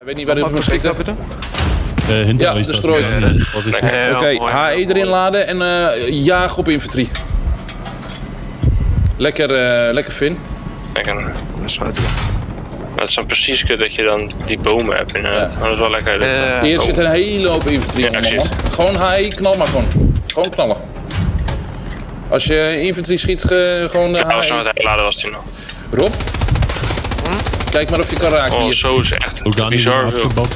Ik weet niet waar hij moet schieten. Ja, destroyed. Oké, HE erin laden en jaag op infanterie. Lekker Finn. Lekker. Het is dan precies kut dat je dan die bomen hebt inderdaad. Ja. Dat is wel lekker. Hier zit een hele hoop infanterie in. Ja, gewoon HE, knal maar gewoon. Gewoon knallen. Als je infanterie schiet, gewoon HE. Ja, als je aan het laden was die nog. Rob? Kijk maar of je kan raken hier. Oh, zo is echt bizar veel.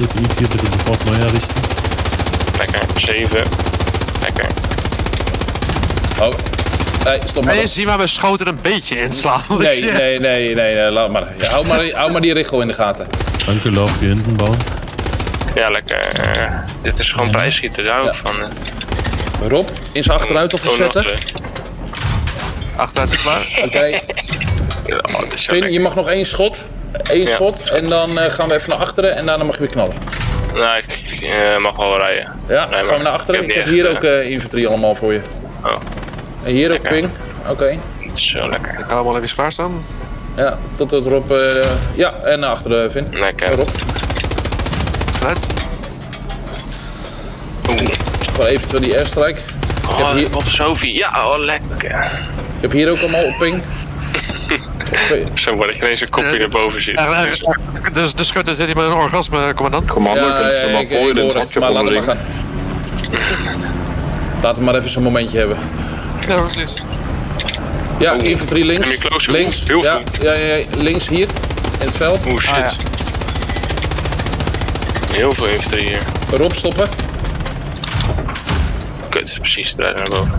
Lekker, 7. Lekker. Oh. Hey, stop maar. Zie maar, we schoten een beetje inslaan. Nee, laat maar. Ja, hou maar die richel in de gaten. Dank u, loop je in de bal. Ja, lekker. Dit is gewoon bijschieten, daar ook van. Rob, is achteruit opzetten. Achteruit is klaar. Oké. Finn, je mag nog 1 schot. Eén schot en dan gaan we even naar achteren en daarna mag je weer knallen. Nou, ik mag wel rijden. Ja, dan gaan we naar achteren. Ik heb hier ook infanterie allemaal voor je. Oh. En hier lekker. Ook ping. Oké. Zo lekker. Ik hou hem al even klaarstaan. Ja, tot het Rob... ja, en naar achteren, Finn. Lekker. Rob. Geluid. Gewoon eventueel die airstrike. Oh, ik heb hier... op Sophie. Ja, oh lekker. Ik heb hier ook allemaal op ping. Zo word ik ineens een kopje naar boven zit. De schutter zit hier met een orgasme, commandant. Commando, ja, kunt ze maar voor je de maar laat hem maar gaan. Laat hem maar even zo'n momentje hebben. Ja, precies. Ja, infanterie links. Links. Ja, links hier. In het veld. Oeh, shit. Ah, ja. Heel veel infanterie hier. Rob, stoppen. Kut, precies. Draai naar boven.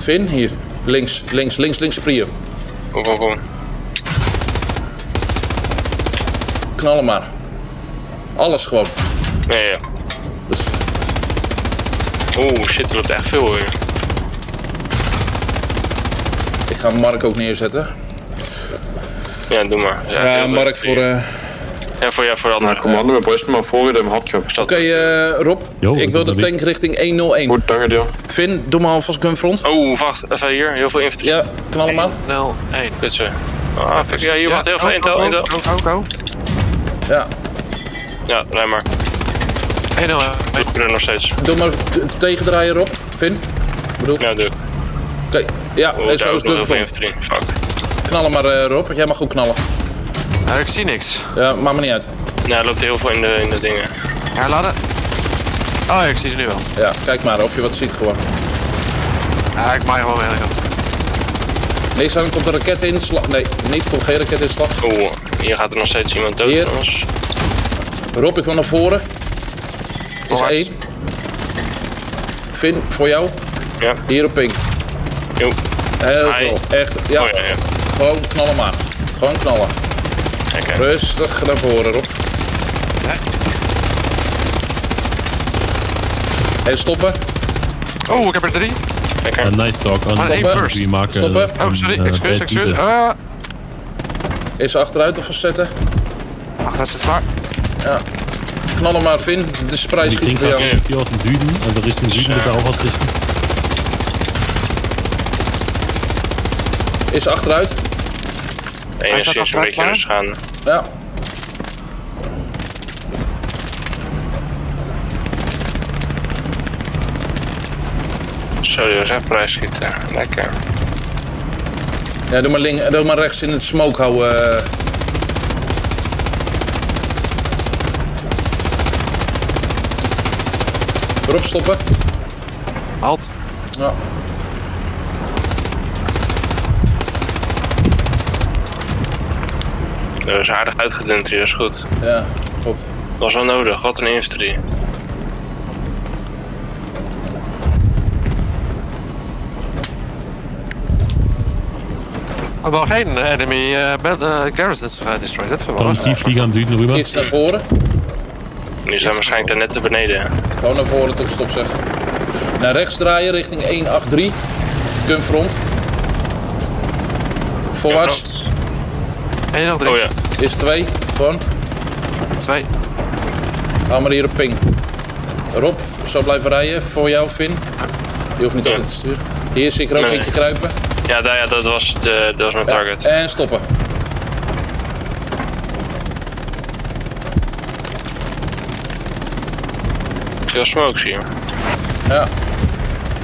Finn, hier. Links, prio. Kom. Knallen maar. Alles gewoon. Ja. Dus... Oeh, shit, er loopt echt veel weer. Ik ga Mark ook neerzetten. Ja, doe maar. Ja, Mark voor... Ja, voor andere. Nou, commando, we brusten maar voor je hem had, joh. Oké, Rob. Yo, ik wil de tank richting 101. Goed, dank je wel. Finn, doe maar alvast gunfront. Oh, wacht. Even hier. Heel veel infanterie. Ja, knallen maar. 101. Kutsen. Ah, fuck. Ja, hier wacht heel veel intel. Ja. Ja, rij maar. 101. Ik doe er nog steeds. Doe maar tegendraaien, Rob. Finn. Bedoel. Ja, doe. Oké. Ja, zo is gunfront. Fuck. Knallen maar, Rob. Jij mag goed knallen. Nou, ik zie niks. Ja, maakt me niet uit. Nou, er loopt heel veel in de dingen. Herladen. Oh, ik zie ze nu wel. Ja, kijk maar of je wat ziet gewoon. Ja, ik maai gewoon wel. Nee, dan komt een raket in slag. Nee, komt geen raket in slag. Oeh, hier gaat er nog steeds iemand dood. Hier. Rob, ik wil naar voren. Is 1. Finn, voor jou. Ja. Hier op pink. Jo. Heel veel. Echt. Ja. Oh, ja. Gewoon knallen maar. Gewoon knallen. Okay. Rustig naar voren, Rob. En stoppen. Oh, ik heb er 3. Lekker. Nice talk. Maar 1 burst. Stoppen. Oh, sorry. Excuus. Is achteruit of vastzetten? Achteruit zit klaar. Ja. Knal hem maar, Finn. De spray schiet voor jou. Ik denk dat je in het en er is een Zuiden met al wat richting. Is achteruit. Enigszins een beetje rustig aan. Ja. Sorry, was echt prijsschieten. Lekker. Ja, doe maar rechts in het smoke houden. Erop stoppen. Halt. Ja. Dat is aardig uitgedund hier, dat is goed. Ja, klopt. Dat was wel nodig, wat een infanterie. We hebben al geen enemy garrisons destroyed. Kan die vliegen aan duwen rüber? Iets naar voren. Die zijn waarschijnlijk daar net te beneden. Gewoon naar voren tot ik stop zeg. Naar rechts draaien richting 183. Gunfront. Voorwaarts. Gunfront. 103. Oh ja. Is 2, gewoon. 2. Hou maar hier op ping. Rob, zo blijven rijden voor jou, Finn. Je hoeft niet altijd te sturen. Hier zie ik er ook eentje kruipen. Ja, dat was mijn target. En stoppen. veel smokes hier. Ja.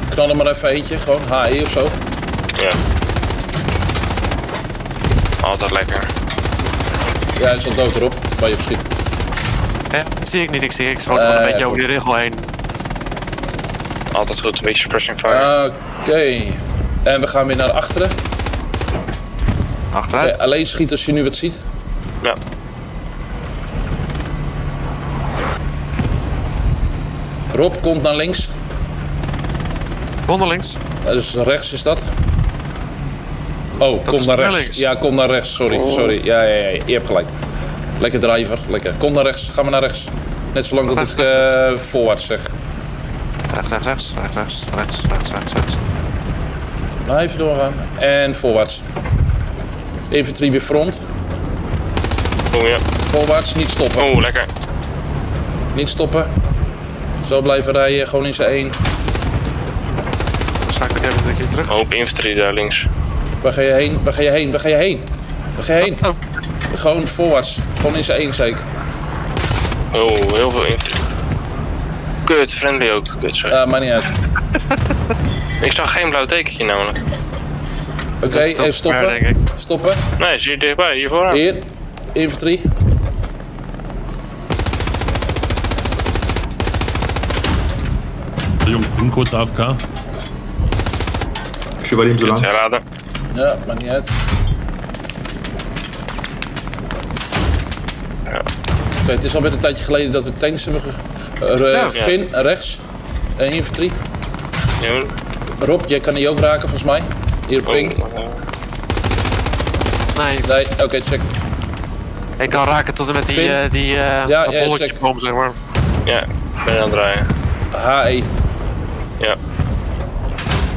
Knal er maar even eentje, gewoon HE of zo. Ja. Altijd lekker. Ja, hij zat dood erop, waar je op schiet. Hè? Dat zie ik niet, ik schoot gewoon een beetje over die rigel heen. Altijd goed, een beetje suppressing fire. Oké. En we gaan weer naar achteren. Achteruit? Okay, alleen schiet als je nu wat ziet. Ja. Rob komt naar links. Kom naar links. Dus rechts is dat. Oh, kom naar rechts. Links. Ja, kom naar rechts. Sorry. Ja, je hebt gelijk. Lekker driver, lekker. Kom naar rechts, ga maar naar rechts. Net zolang dat ik voorwaarts zeg. Rechts. Blijven doorgaan. En voorwaarts. Infanterie weer front. Oh ja. Voorwaarts, niet stoppen. Oh, lekker. Niet stoppen. Zo blijven rijden, gewoon in z'n één. Zaken ik even een keer terug. Hoop infanterie daar links. Waar ga je heen? Oh. Gewoon voorwaarts. Gewoon in z'n één zeker. Oh, heel veel infanterie. Kut, friendly ook. Kut, sorry. Maakt niet uit. Ik zag geen blauw tekentje namelijk. Oké, even stoppen. Stoppen. Nee, zie je dichtbij, hier vooraan. Hier, infanterie. Jong, een korte AFK. Ik zie waar die hem zo lang. Ja, maakt niet uit. Ja. Oké, het is alweer een tijdje geleden dat we tanks hebben Finn, rechts. En infanterie. Ja. Rob, jij kan die ook raken volgens mij. Hier, ping. Nee. Oké, check. Ik kan raken tot en met die bolletje-boom, zeg maar. Ja, ben je aan het draaien. HE. Ja.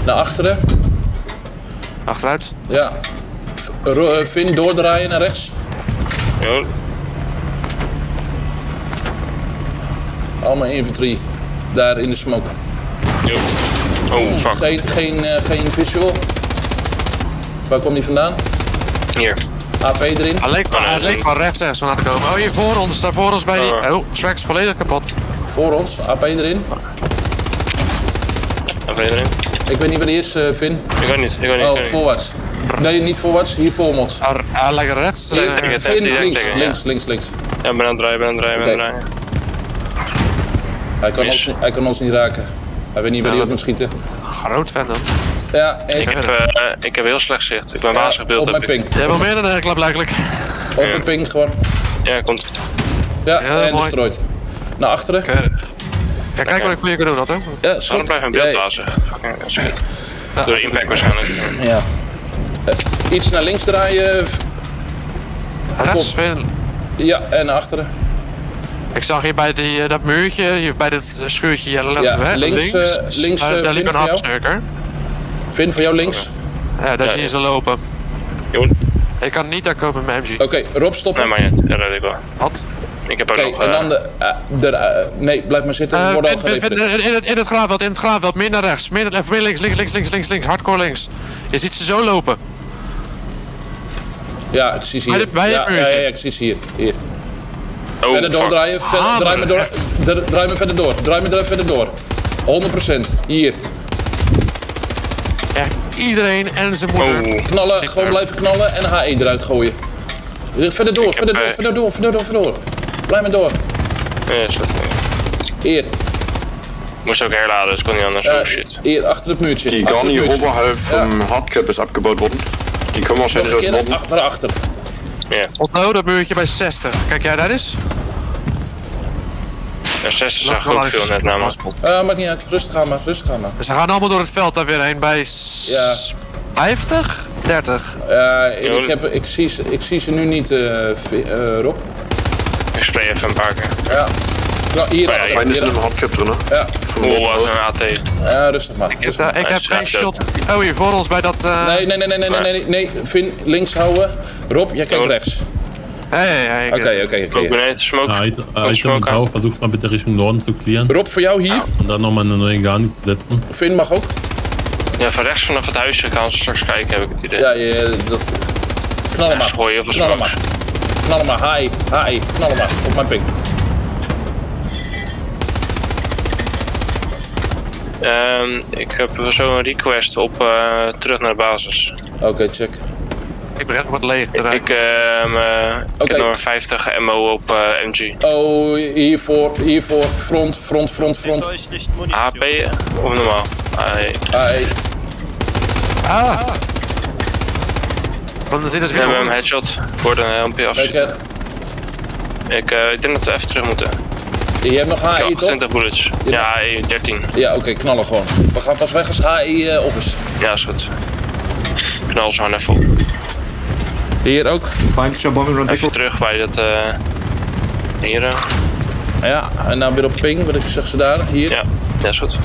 Naar achteren. Achteruit? Ja. Finn, doordraaien naar rechts. Jo. Allemaal infanterie. Daar in de smoke. Jo. Oh, fuck. Geen visual. Waar komt die vandaan? Hier. AP erin. Alleen van rechts ergens vandaan te komen. Oh, hier voor ons. Daar voor ons bij die... Oh, Shrek's volledig kapot. Voor ons. AP erin. AP erin. Ik weet niet waar die is, Finn. Ik weet niet. Oh, voorwaarts. Nee, niet voorwaarts. Hier voor ons. Ah, lekker rechts. Finn, links. Ja, ben aan het draaien. Hij kan ons niet raken. Hij weet niet waar hij op moet schieten. Groot fan dan. Ja, ik heb heel slecht zicht. Ik ben wazig beeld. Op mijn ping. Jij hebt meer dan een klap blijkbaar. Op mijn ping gewoon. Ja, komt. Ja, en destroyed. Naar achteren. Okay. Ja, kijk wat ik voor je kan doen, dat hoor. Ja, schot. Dan blijf mijn beeld wazig. Ja. Door de impact waarschijnlijk. Ja. Iets naar links draaien. Rechts, spelen. Ja, en naar achteren. Ik zag hier bij dat muurtje, hier bij dit schuurtje, links daar liep een hapsnurker. Finn, voor jou links? Okay. Ja, daar zie je ze lopen. Joen. Ik kan niet daar komen met mijn MG. Oké, Rob, stoppen. Nee, maar niet. Dat red ik wel. Wat? Ik heb er nog... en dan nee, blijf maar zitten. We worden in het graafveld, meer naar rechts. Meer links, hardcore links. Je ziet ze zo lopen. Ja, ik zie ze hier. Ja, ik zie ze hier. Oh, verder doordraaien, draai me verder door. 100%, hier. Echt iedereen en zijn moeder. Oh. Knallen, gewoon blijven knallen en HE eruit gooien. Verder door. Blijf maar door. Ja, zo. Hier. Moest ook herladen, dus kon niet anders. Oh shit. Hier, achter het muurtje. Die kan hier oberhalb vom Hardcap is abgebaut worden. Die kunnen we als in het achter. Ja. Onthoud dat muurtje bij 60. Kijk jij daar eens? Ja, 60 zag ook veel net namelijk. Maakt niet uit, rustig aan maar. Ze gaan allemaal door het veld daar weer heen bij 50? 30? Ik zie ze nu niet, Rob. Ik spray even een paar keer. Ja. Nou, hier achter. Fijn is er een hardcap erin, hè? Ja. Oh, een AT. Ja, rustig maar. Ik heb geen shot. Oh, hier voor ons bij dat... Nee. Finn, links houden. Rob, jij kijkt rechts. Hey. Oké. Ik ben even smoke. Ich habe auch versucht, mal bitte Richtung Norden zu clearen. Rob, voor jou hier. Ja. En dan nog maar een neue Garnis setzen. Finn mag ook. Ja, van rechts vanaf het huisje gaan ze straks kijken, heb ik het idee. Ja, dat... Knallen maar. Hi. Knallen maar. Op mijn ping. Ik heb zo een request op terug naar de basis. Oké, check. Ik ben echt wat leeg te raken. Ik heb nog 50 MO op MG. Oh, hiervoor, front. HP of normaal? AI. Ah! Want dan zitten ze weer. We hebben hem headshot voor de helmpje af. Ik denk dat we even terug moeten. Je hebt nog HI toch? 20 bullets. Ja, 13. Ja, oké, knallen gewoon. We gaan pas weg als HI op is. Ja, is goed. Knal ze gewoon even op. Hier ook. Even terug bij dat hier. Ja, en dan weer op ping, wat ik zeg ze daar, hier. Ja, is goed.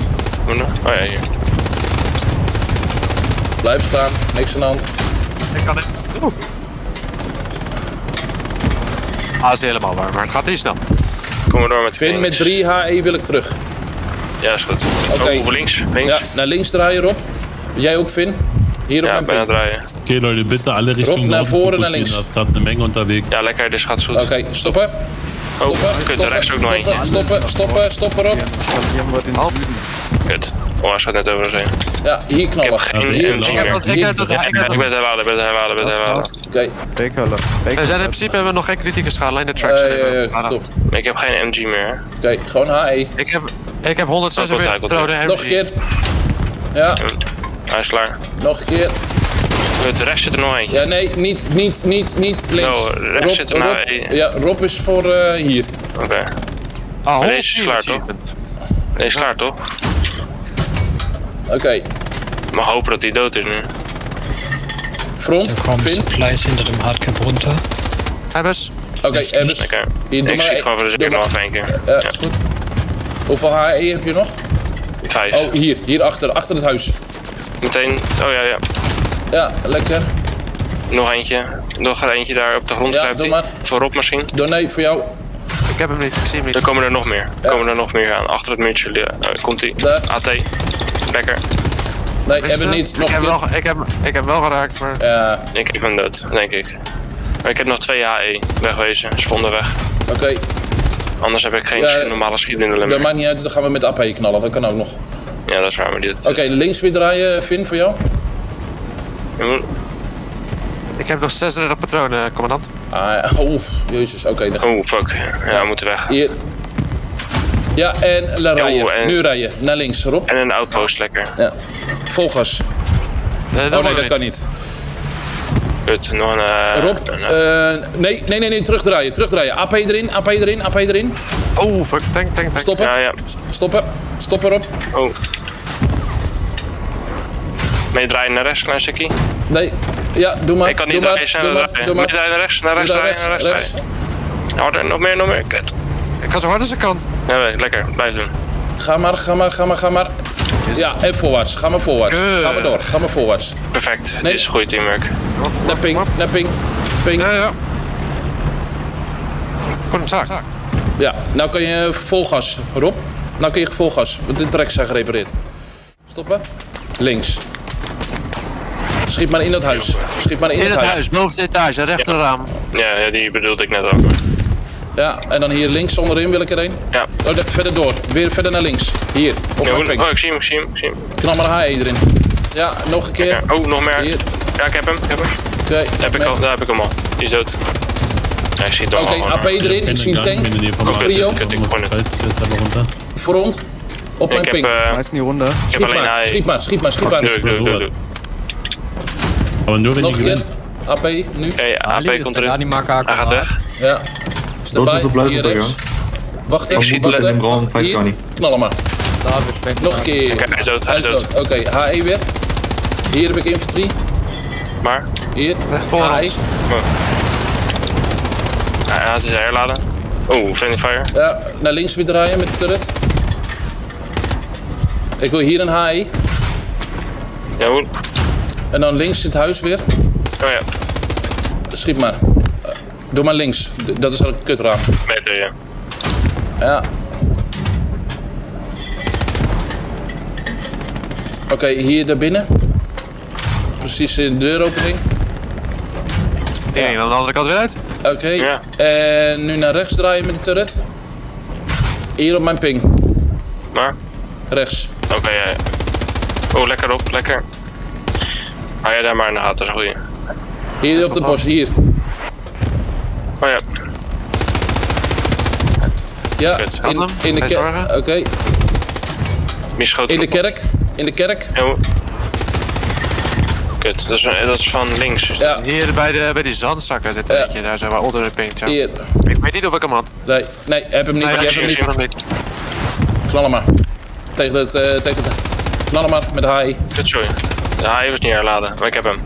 Oh ja, hier. Blijf staan, niks aan de hand. Ik kan het. Ah, is helemaal warm, maar het gaat niet snel. Kom maar door met Vin, met 3 HE wil ik terug. Ja, is goed. Oké. Over links. Ja, naar links draaien, Rob. Jij ook, Vin. Hier op mijn ping. Ja, bijna draaien. Oké, Leute, bitte alle richtingen. Rob, naar voren en naar links. Er gaat een Menge onderweg. Ja, lekker, dit gaat goed. Oké, stoppen. Oh, kut, er rechts ook nog eentje. Stoppen, Rob. Kut. Oh, hij gaat net over zijn. Ja, hier knallen. Ik ben het herhalen. Oké. We zijn in principe hebben we nog geen kritieke schade, alleen de tracks. Top. Ik heb geen MG meer. Oké, gewoon HE. Ik heb 146 trouwde MG. Nog een keer. Ja. Hij is klaar. Nog een keer. Rechts zit er nog eentje. Ja, nee, niet links. No, rechts Rob, zit er nog één. Ja, Rob is voor hier. Oké. Ah, deze is klaar toch? Deze is klaar toch? Oké. Ik mag hopen dat hij dood is nu. Front, Vin. Gleis hinter dem Hardcap runter. Hebbers. Oké, Hebbers. Lekker. Ik schiet gewoon voor de zin af één keer. Ja, is goed. Hoeveel HE heb je nog? 5. Oh, hier achter het huis. Meteen, oh ja. Ja, lekker. Nog eentje daar op de grond. Ja, doe maar. Voor Rob misschien. Nee, voor jou. Ik heb hem niet, ik zie hem niet. Dan komen er nog meer. Ja. Komen er nog meer aan. Achter het muurtje. Nou, komt hij. AT. Lekker. Nee, ik heb hem niet. Ik heb wel geraakt, maar... Ja. Ik ben dood, denk ik. Maar ik heb nog 2 HE. Wegwezen. Sponden weg. Oké. Anders heb ik geen normale schietmiddelen meer. Dat maakt niet uit, dan gaan we met AP knallen. Dat kan ook nog. Ja, dat is waar. Oké, links weer draaien, Vin, voor jou. Ik heb nog 36 patronen, commandant. Jezus, oké. Fuck. Ja, we moeten weg. Hier. Ja, en rijden. Nu rijden. Naar links, Rob. En een outpost, lekker. Ja. Volgers. Nee, dat kan niet. Kut, nog een... Rob, nee, terugdraaien. AP erin. Oh, fuck, tank. Stoppen. Ja. Stoppen, Rob. Oh. Meedraaien naar rechts, klein stukje. Nee, ja, doe maar. Ik kan niet doe maar. Meedraaien naar rechts. Harder, nog meer, kut. Ik ga zo hard als ik kan. Ja, lekker, blijf doen. Ga maar. Yes. Ja, en voorwaarts, ga maar voorwaarts. Perfect, dit is goed teamwork. Naar ping. Ja. Contact. Ja, nou kan je vol gas, Rob. Want de tracks zijn gerepareerd. Stoppen. Links. Schiet maar in dat huis. Bovenste etage, rechterraam. Ja, die bedoelde ik net ook. Ja, en dan hier links onderin wil ik er een. Ja. Oh, verder door. Weer verder naar links. Hier. Oh, ik zie hem. Knal maar HE erin. Ja, nog een keer. Oh, nog meer. Hier. Ja, ik heb hem. Oké. Daar heb ik hem al. Die is dood. Hij schiet al. Oké, AP erin. Ik zie een tank. Prio. Front. Op mijn ping. Hij is niet ronde. Schiet maar. Doe. Maar nog een keer. AP nu. AP komt erin. Hij gaat weg. Ja. Erbij, hier rechts. Wacht even. Hier, knallen maar. Nog een keer. Hij is dood. Oké, HE weer. Hier heb ik infanterie. Maar? Hier, voor HE. Ja, het is herladen. Oh, friendly fire. Ja, naar links weer draaien met de turret. Ik wil hier een HE. Ja, goed. En dan links zit het huis weer. Oh ja. Schiet maar. Doe maar links, dat is een kutraam. Meter, ja. Ja. Oké, hier daar binnen. Precies in de deuropening. En aan de andere kant weer uit. Oké. Ja. En nu naar rechts draaien met de turret. Hier op mijn ping. Maar? Rechts. Oké, ja. Oh, lekker op, lekker. Hou jij daar maar in de gaten, dat is goeie. Hier op de bos, hier. Oh ja. Ja, in de kerk. Oké. In de kerk, Ja. Kut, dat is van links. Dus ja. Hier bij die zandzakken zit een beetje, daar zijn we onder de pink. Ja. Hier. Ik weet niet of ik hem had. Nee, heb hem niet. Nee, heb hem niet. Knal hem maar. Tegen het... knal hem maar met de haai. Kut, sorry. De haai was niet herladen, maar ik heb hem.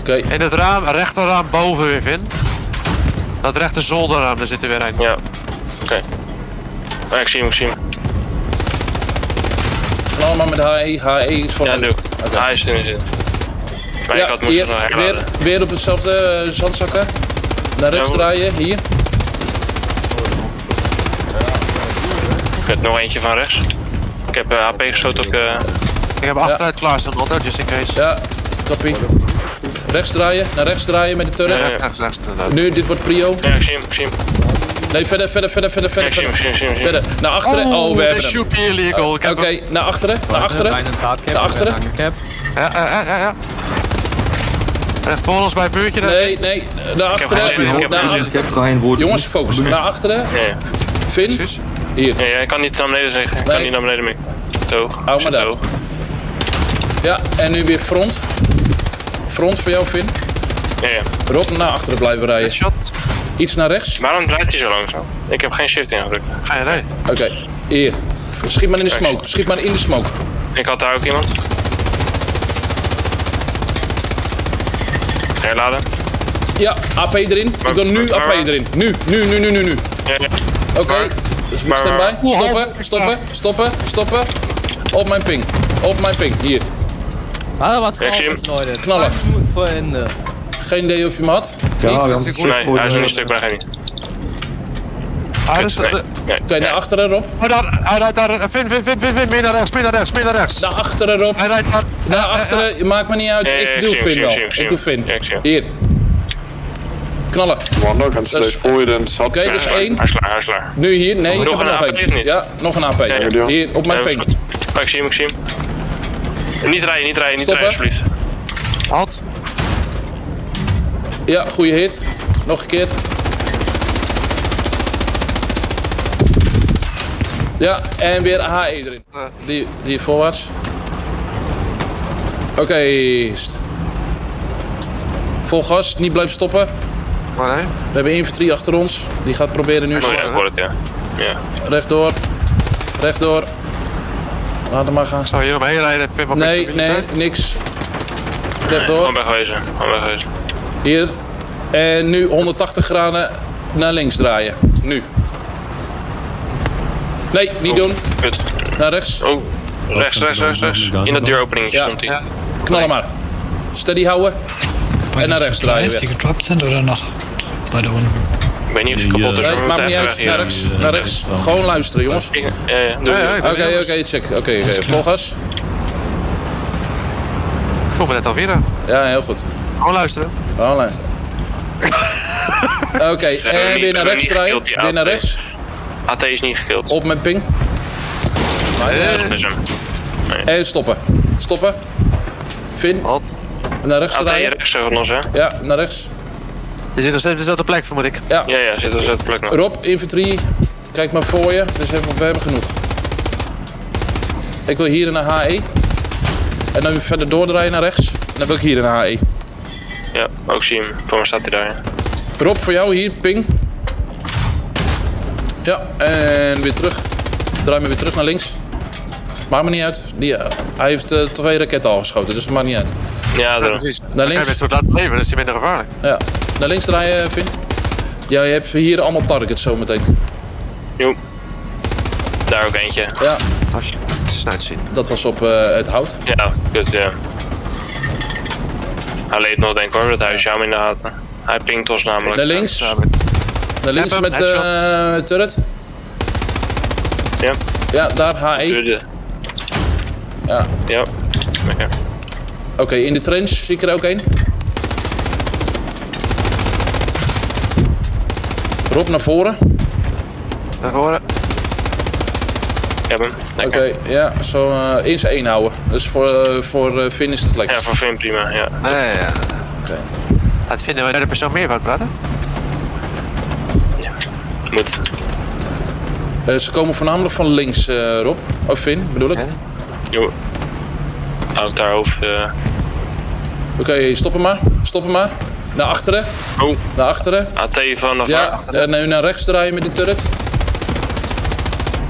Oké. En het raam, rechterraam boven weer in. Dat rechter zolderraam, daar zit er weer een. Ja. Oké. Ja, ik zie hem. Knal hem maar met de haai, haai is voor. Ja, doe ik. Haai is erin. Ja, ik hier, weer op hetzelfde zandzakken. Naar rechts draaien, hier. Ik heb nog eentje van rechts. Ik heb HP geschoten op de... Ik heb achteruit klaarstaan, Otto, just in case. Ja, copy. Rechts draaien, naar rechts draaien met de turret. Ja. Nu, dit wordt prio. Ja, ik zie hem. Nee, verder. Ja, ik zie hem. Verder, naar achteren. Oh, we hebben hem. Oké, naar achteren. Ja. Recht voor ons bij het muurtje. Nee, naar achteren. Ik heb geen woord. Jongens, focus. Naar achteren. Nee. Vin. Hier. Nee, ik kan niet naar beneden zeggen. Ik kan niet naar beneden mee. Zo. Hou maar daar. Ja, en nu weer front. Front voor jou, Vin. Ja. Rob, naar achteren blijven rijden. Headshot. Iets naar rechts. Waarom draait hij zo langzaam? Ik heb geen shift ingedrukt. Ga je rijden? Oké. Hier. Schiet maar in de smoke. Ik had daar ook iemand. Herladen. Ja, AP erin. Ik wil nu AP erin. Nu. Ja. Oké, dus moet standby. Stoppen. Op mijn ping. Hier. Ah, wat grappig. Knallen. Geen idee of je hem had. Ja, dat is goed. Nee, hij is nog een stuk bij geen. Oké, naar achteren, Rob. Hij rijdt daar. Vin. Meer naar rechts. Naar achteren, Rob. Hij rijdt daar. Naar achteren, maakt me niet uit. Ik doe Vin wel. Hier. Knallen. Oké, dat is één. Hij slaat. Nu hier. Nee, ik heb nog een AP. Ja, nog een AP. Hier, op mijn ping. Ik zie hem. Niet rijden, alsjeblieft. Halt. Ja, goede hit. Nog een keer. Ja, en weer HE erin. Die voorwaarts. Oké. Vol gas, niet blijven stoppen. Waarheen? We hebben infanterie achter ons. Die gaat proberen nu. Oh, ja, ik hoor het, ja. Rechtdoor. Laat hem maar gaan. Zou je hier omheen rijden? Nee, niks. Rechtdoor. Gewoon wegwezen. Hier. En nu 180 graden naar links draaien. Nu. Nee, niet doen. Kut. Naar rechts. Oh, rechts. In dat deuropening stond hij. Ja. Knallen maar. Steady houden. En naar rechts draaien weer. Is die getrapt zijn of nog? Bij de hond. Ik weet niet of die kapot is. Nee, maakt niet uit. Naar rechts. Gewoon luisteren, jongens. Oké, check. Oké, vol gas. Ik voel me net alweer. Ja, heel goed. Gewoon luisteren. Oké, en weer naar rechts draaien. AT is niet gekild. Op mijn ping. Nee. En stoppen. Vin. Wat? Naar rechts draaien. AT rechts van ons, hè? Ja, naar rechts. Je zit nog steeds op dezelfde plek, vermoed ik. Ja, zit op dezelfde plek nog. Rob, infanterie. Kijk maar voor je. Dus we hebben genoeg. Ik wil hier naar HE. En dan verder doordraaien naar rechts. En dan wil ik hier naar HE. Ja, ook zie hem. Voor me staat hij daar, ja. Rob, voor jou hier, ping. Ja, en weer terug. Draai me weer terug naar links. Maakt me niet uit. Hij heeft 2 raketten al geschoten, dus het maakt niet uit. Ja, precies. Naar links. Hij heeft het laten leven, dus hij minder gevaarlijk. Ja, naar links draaien, Vin. Ja, je hebt hier allemaal targets zo meteen. Jo. Daar ook eentje. Ja. Als je snuit ziet. Dat was op het hout. Ja, kut, ja. Hij leeft nog, denk ik hoor, dat huisje aan in de gaten. Hij pinkt ons namelijk. Naar links. Naar links met de turret. Ja. Ja, daar HE. Ja. Lekker. Oké, in de trench zie ik er ook een. Rob, naar voren. hebben. Oké, ja, zo in zijn één houden. Dus voor Finn is het lekker. Ja, voor Finn prima, ja. Oké. Wat vinden we daar de persoon meer van, praten? Ja, moet. Ze komen voornamelijk van links, Rob. Of Finn, bedoel ik. Jo. Houd daar over. Oké, stop hem maar. Stop hem maar. Naar achteren. Oh. Naar achteren. AT vanaf naar achteren. Ja, naar rechts draaien met de turret.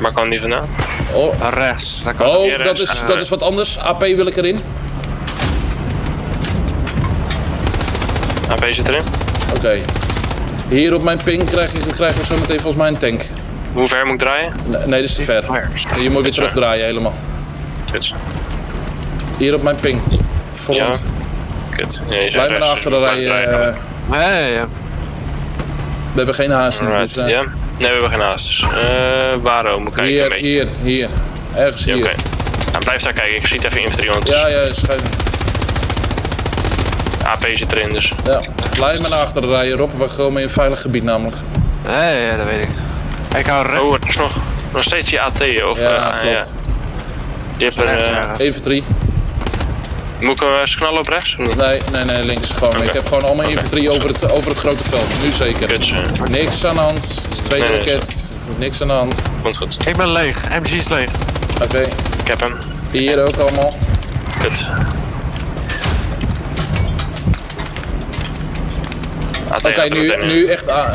Waar kan die vandaan? Oh, rechts. Daar kan dat is wat anders. AP wil ik erin. AP zit erin. Oké. Hier op mijn ping krijgen we zo meteen volgens mij een tank. Hoe ver moet ik draaien? Nee, dat is te ver. Je moet weer terugdraaien helemaal. Kut. Hier op mijn ping. Volgens. Ja. Kut. Nee, blijf maar naar achteren rijden. Nee, ja. We hebben geen haast nu. Right. Dus, yeah. Nee, we hebben geen haast. Dus. Waarom? Moet ik kijken? Hier. Ergens hier. Okay. Nou, blijf daar kijken. Ik schiet even infanterie. Ja, schuif. AP zit erin dus. Ja. Blijf maar naar achteren rijden, Rob. We komen in een veilig gebied namelijk. Nee, ja, dat weet ik. Ik hou recht. Oh, het is nog steeds die AT of... Ja, klopt. Je hebt infanterie. Moet ik hem knallen op rechts? Of niet? Nee, links. Gewoon. Okay. Ik heb gewoon allemaal infanterie over het grote veld. Nu zeker. Kutsen. Niks aan de hand. Tweede roket. Niks aan de hand. Komt goed. Ik ben leeg. MG is leeg. Oké. Ik heb hem. Hier ook allemaal. Kut. Oké, nu echt... AP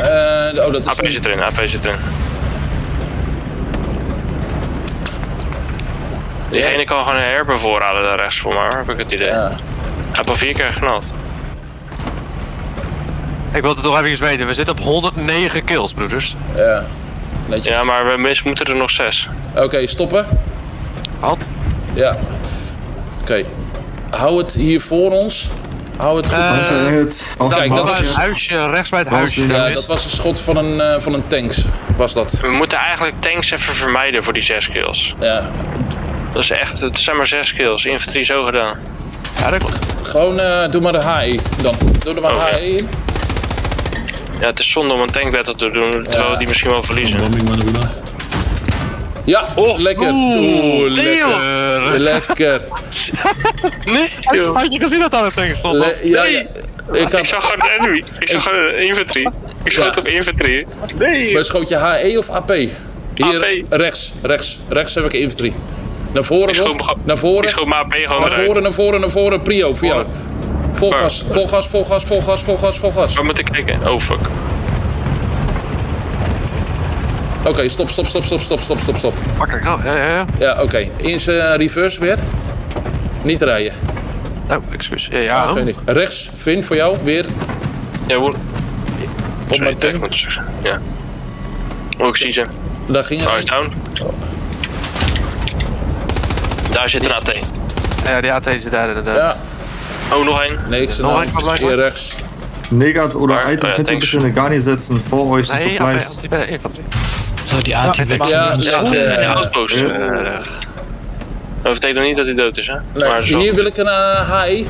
zit erin. AP zit erin. Diegene kan gewoon een herber voorraden daar rechts voor maar, heb ik het idee. Ja. Hij heeft al 4 keer geknald. Ik wilde toch even weten, we zitten op 109 kills, broeders. Ja, netjes. Ja, maar we moeten er nog 6. Oké, stoppen. Halt? Ja. Oké. Hou het hier voor ons. Hou het goed. Kijk, dat was een huisje, rechts bij het huisje. Ja, dat was een schot van een tanks, was dat. We moeten eigenlijk tanks even vermijden voor die 6 kills. Ja. Dat is echt, het zijn maar 6 kills, infanterie zo gedaan. Ja, dat klopt. Gewoon doe maar de HE dan. Doe er maar HE in. Ja, het is zonde om een tankbattle te doen, terwijl we die misschien wel verliezen. Ja, lekker. Oeh, lekker. Nee, joh. Had je gezien dat daar een tank stond? Nee. Ik zag gewoon een enemy. Ik zag gewoon een infanterie. Ik schoot op infanterie. Nee. Maar schoot je HE of AP? Hier, AP. Rechts heb ik een infanterie. Naar voren, naar voren, prio, voor jou. Vol gas. Waar moet ik kijken? Oh, fuck. Oké, stop. Makkelijk, ja. Ja, oké. In zijn reverse weer. Niet rijden. Oh, excuus. Ja. Rechts, Finn, voor jou, weer. Ja, hoor. Op mijn tank. Ja. Oh, ik zie ze. Daar ging het. Down. Daar zit een AT. Ja, die AT zit daar inderdaad. Ja. Oh, nog één. Nog één. Hier rechts. Negat oder Eiter könnt ihr bitte eine Garni setzen, vor euch die Supplies. Zo, die AT weg. Ja, de outpost. Dat betekent niet dat hij dood is, hè? Nee, hier wil ik een HE.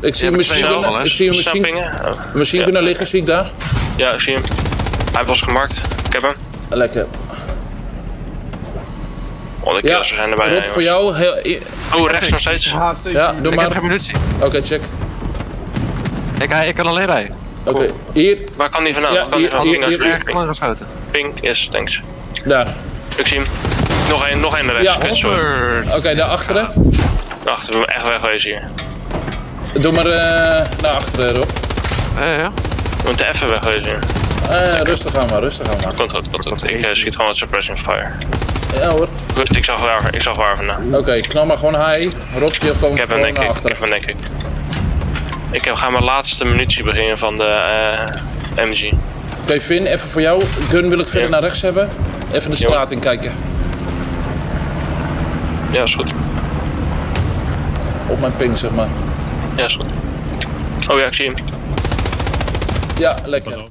Ik zie hem misschien kunnen liggen, zie ik daar. Ja, ik zie hem. Hij was gemaakt. Ik heb hem. Lekker. Oh, de kills zijn erbij. Rob, voor jou. Oh, rechts nog steeds. Ja, doe maar. Ik heb geen munitie. Oké, check. Ik kan alleen rijden. Oké, hier. Waar kan die vandaan? Hier. Geschoten. Ping, yes, thanks. Daar. Ik zie hem. Nog één rechts. Ja, oké, naar achteren. Naar achteren, we echt wegwezen hier. Doe maar naar achteren, Rob. Ja. We moeten even wegwezen hier. Rustig aan maar. Komt goed. Ik schiet gewoon wat suppressing fire. Ja hoor. Goed, ik zag waar vandaan. Oké, knal maar gewoon HE. Rob, die opkomt gewoon naar achteren. Ik heb hem denk ik. Ik ga mijn laatste munitie beginnen van de MG. Oké, Finn, even voor jou. Gun wil ik verder naar rechts hebben. Even de straat in kijken. Ja, is goed. Op mijn ping, zeg maar. Ja, is goed. Oh ja, ik zie hem. Ja, lekker.